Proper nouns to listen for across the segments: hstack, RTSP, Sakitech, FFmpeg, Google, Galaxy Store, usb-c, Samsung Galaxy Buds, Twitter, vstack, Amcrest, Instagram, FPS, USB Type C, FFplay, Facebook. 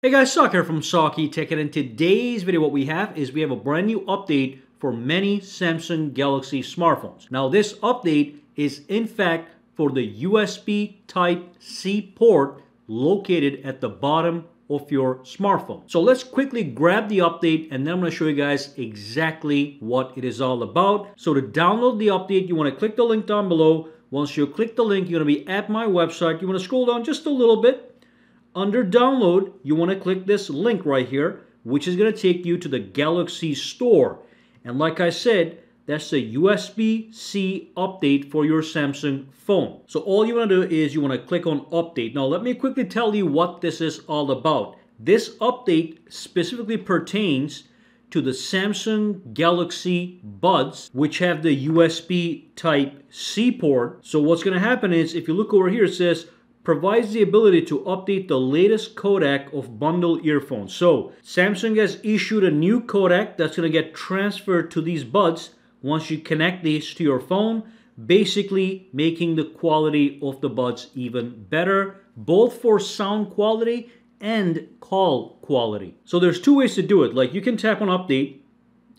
Hey guys, Sak here from Sakitech, and in today's video what we have a brand new update for many Samsung Galaxy smartphones. Now this update is in fact for the USB Type C port located at the bottom of your smartphone. So let's quickly grab the update and then I'm going to show you guys exactly what it is all about. So to download the update, you want to click the link down below. Once you click the link, you're going to be at my website. You want to scroll down just a little bit. Under download, you want to click this link right here, which is going to take you to the Galaxy Store. And like I said, that's the USB-C update for your Samsung phone. So all you want to do is you want to click on update. Now let me quickly tell you what this is all about. This update specifically pertains to the Samsung Galaxy Buds, which have the USB Type C port. So what's going to happen is, if you look over here, it says provides the ability to update the latest codec of bundle earphones. So Samsung has issued a new codec that's going to get transferred to these buds once you connect these to your phone, basically making the quality of the buds even better, both for sound quality and call quality. So there's two ways to do it. Like, you can tap on update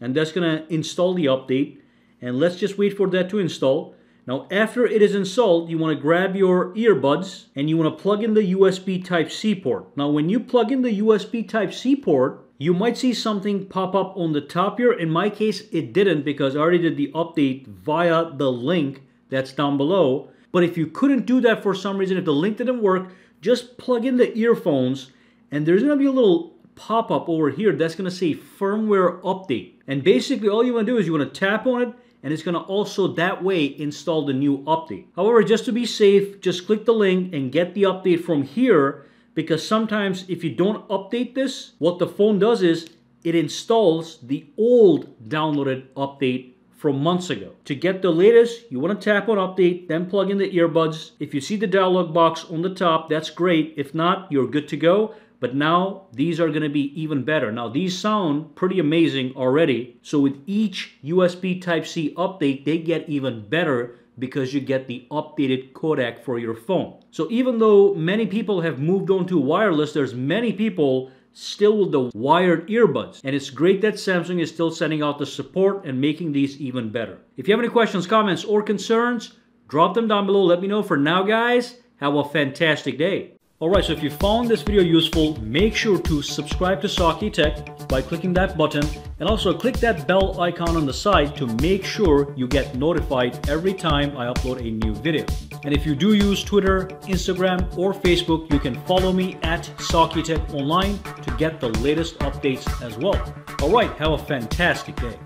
and that's going to install the update, and let's just wait for that to install. Now, after it is installed, you want to grab your earbuds and you want to plug in the USB Type-C port. Now, when you plug in the USB Type-C port, you might see something pop up on the top here. In my case, it didn't, because I already did the update via the link that's down below. But if you couldn't do that for some reason, if the link didn't work, just plug in the earphones and there's going to be a little pop-up over here that's going to say firmware update. And basically, all you want to do is you want to tap on it, and it's going to also that way install the new update. However, just to be safe, just click the link and get the update from here, because sometimes if you don't update this, what the phone does is it installs the old downloaded update from months ago. To get the latest, you want to tap on update, then plug in the earbuds. If you see the dialog box on the top, that's great. If not, you're good to go. But now these are going to be even better. Now these sound pretty amazing already. So with each USB Type-C update, they get even better because you get the updated codec for your phone. So even though many people have moved on to wireless, there's many people still with the wired earbuds. And it's great that Samsung is still sending out the support and making these even better. If you have any questions, comments, or concerns, drop them down below. Let me know. For now, guys, have a fantastic day. Alright, so if you found this video useful, make sure to subscribe to Sakitech by clicking that button, and also click that bell icon on the side to make sure you get notified every time I upload a new video. And if you do use Twitter, Instagram, or Facebook, you can follow me at Sakitech Online to get the latest updates as well. Alright, have a fantastic day.